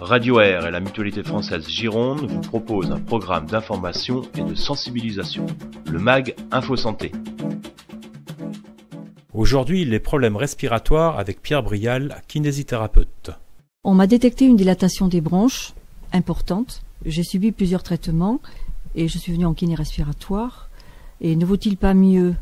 Radio-Air et la Mutualité Française Gironde vous proposent un programme d'information et de sensibilisation, le MAG Info Santé. Aujourd'hui, les problèmes respiratoires avec Pierre Brial, kinésithérapeute. On m'a détecté une dilatation des bronches importante. J'ai subi plusieurs traitements et je suis venue en kiné respiratoire. Et ne vaut-il pas mieux,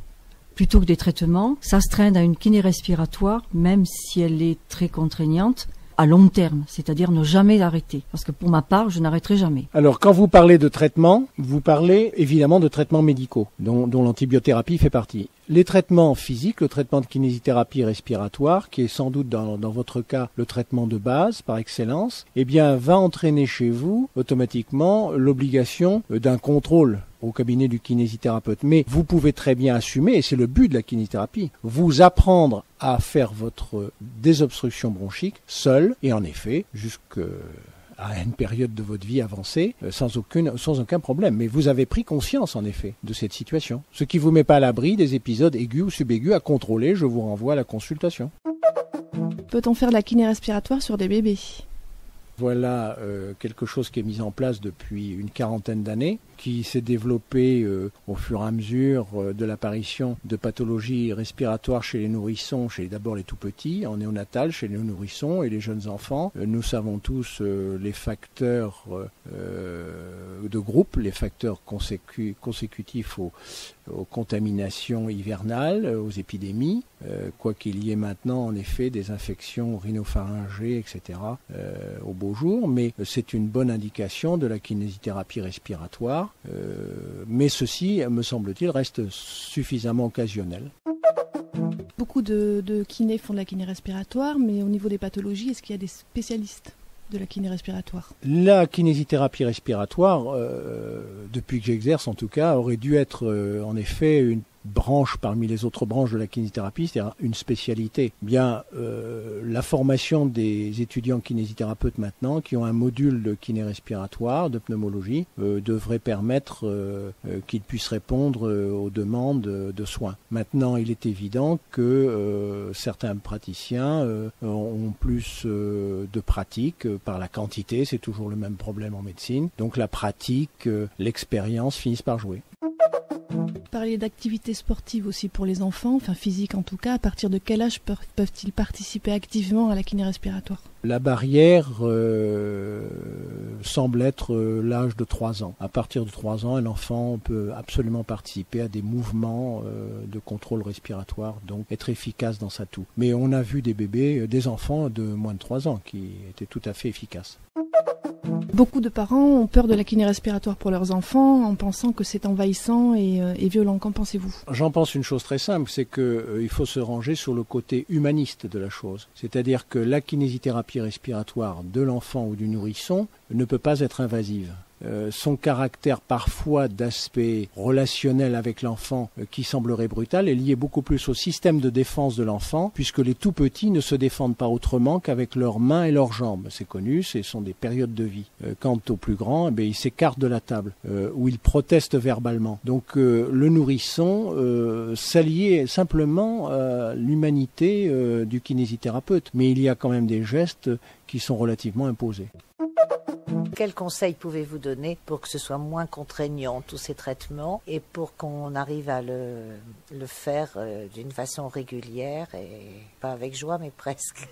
plutôt que des traitements, s'astreindre à une kiné respiratoire, même si elle est très contraignante, à long terme, c'est-à-dire ne jamais l'arrêter. Parce que pour ma part, je n'arrêterai jamais. Alors, quand vous parlez de traitement, vous parlez évidemment de traitements médicaux, dont l'antibiothérapie fait partie. Les traitements physiques, le traitement de kinésithérapie respiratoire, qui est sans doute dans votre cas le traitement de base par excellence, eh bien, va entraîner chez vous automatiquement l'obligation d'un contrôle au cabinet du kinésithérapeute. Mais vous pouvez très bien assumer, et c'est le but de la kinésithérapie, vous apprendre à faire votre désobstruction bronchique seul, et en effet, jusqu'à une période de votre vie avancée, sans aucun problème. Mais vous avez pris conscience, en effet, de cette situation. Ce qui ne vous met pas à l'abri des épisodes aigus ou subaigus à contrôler, je vous renvoie à la consultation. Peut-on faire de la kiné respiratoire sur des bébés ? Voilà quelque chose qui est mis en place depuis une quarantaine d'années, qui s'est développé au fur et à mesure de l'apparition de pathologies respiratoires chez les nourrissons, chez d'abord les tout-petits, en néonatal, chez les nourrissons et les jeunes enfants. Nous savons tous les facteurs de groupe, les facteurs consécutifs aux contaminations hivernales, aux épidémies, quoi qu'il y ait maintenant en effet des infections rhinopharyngées, etc., au beau jour, mais c'est une bonne indication de la kinésithérapie respiratoire, mais ceci, me semble-t-il, reste suffisamment occasionnel. Beaucoup de kinés font de la kiné respiratoire, mais au niveau des pathologies, est-ce qu'il y a des spécialistes de la kiné respiratoire? La kinésithérapie respiratoire, depuis que j'exerce en tout cas, aurait dû être en effet une branche parmi les autres branches de la kinésithérapie, c'est-à-dire une spécialité. Bien, la formation des étudiants kinésithérapeutes maintenant, qui ont un module de kiné respiratoire, de pneumologie, devrait permettre qu'ils puissent répondre aux demandes de soins. Maintenant, il est évident que certains praticiens ont plus de pratique par la quantité, c'est toujours le même problème en médecine. Donc la pratique, l'expérience finissent par jouer. Parler d'activités sportives aussi pour les enfants, enfin physique en tout cas, à partir de quel âge peuvent-ils participer activement à la kiné respiratoire? La barrière semble être l'âge de 3 ans. À partir de 3 ans, un enfant peut absolument participer à des mouvements de contrôle respiratoire, donc être efficace dans sa toux. Mais on a vu des bébés, des enfants de moins de 3 ans qui étaient tout à fait efficaces. Beaucoup de parents ont peur de la kiné respiratoire pour leurs enfants en pensant que c'est envahissant et violent. Qu'en pensez-vous? J'en pense une chose très simple, c'est qu'il faut se ranger sur le côté humaniste de la chose. C'est-à-dire que la kinésithérapie respiratoire de l'enfant ou du nourrisson ne peut pas être invasive. Son caractère parfois d'aspect relationnel avec l'enfant qui semblerait brutal est lié beaucoup plus au système de défense de l'enfant, puisque les tout-petits ne se défendent pas autrement qu'avec leurs mains et leurs jambes. C'est connu, ce sont des périodes de vie. Quant aux plus grands, eh bien, ils s'écartent de la table, où ils protestent verbalement. Donc le nourrisson s'alliait simplement à l'humanité du kinésithérapeute, mais il y a quand même des gestes qui sont relativement imposés. Quels conseils pouvez-vous donner pour que ce soit moins contraignant, tous ces traitements, et pour qu'on arrive à le faire d'une façon régulière, et pas avec joie, mais presque?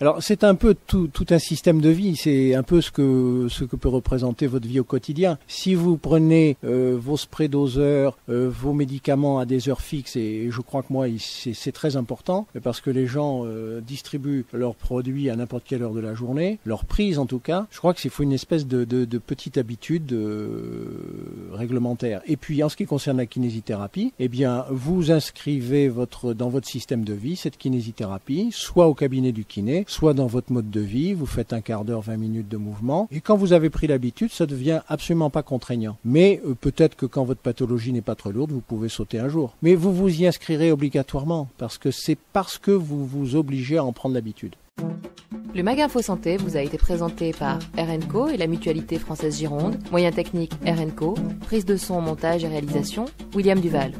Alors, c'est un peu tout un système de vie, c'est un peu ce que peut représenter votre vie au quotidien. Si vous prenez vos sprays doseurs, vos médicaments à des heures fixes, et je crois que moi, c'est très important, parce que les gens distribuent leurs produits à n'importe quelle heure de la journée, leur prise en tout cas, je crois que c'est faut une espèce de petite habitude réglementaire. Et puis, en ce qui concerne la kinésithérapie, eh bien, vous inscrivez dans votre système de vie cette kinésithérapie, soit au cabinet du kiné, soit dans votre mode de vie. Vous faites un quart d'heure, 20 minutes de mouvement. Et quand vous avez pris l'habitude, ça devient absolument pas contraignant. Mais peut-être que quand votre pathologie n'est pas trop lourde, vous pouvez sauter un jour. Mais vous vous y inscrirez obligatoirement, parce que c'est parce que vous vous obligez à en prendre l'habitude. Le MAG Info Santé vous a été présenté par RNCO et la Mutualité Française Gironde. Moyens techniques RNCO, prise de son, montage et réalisation, William Duval.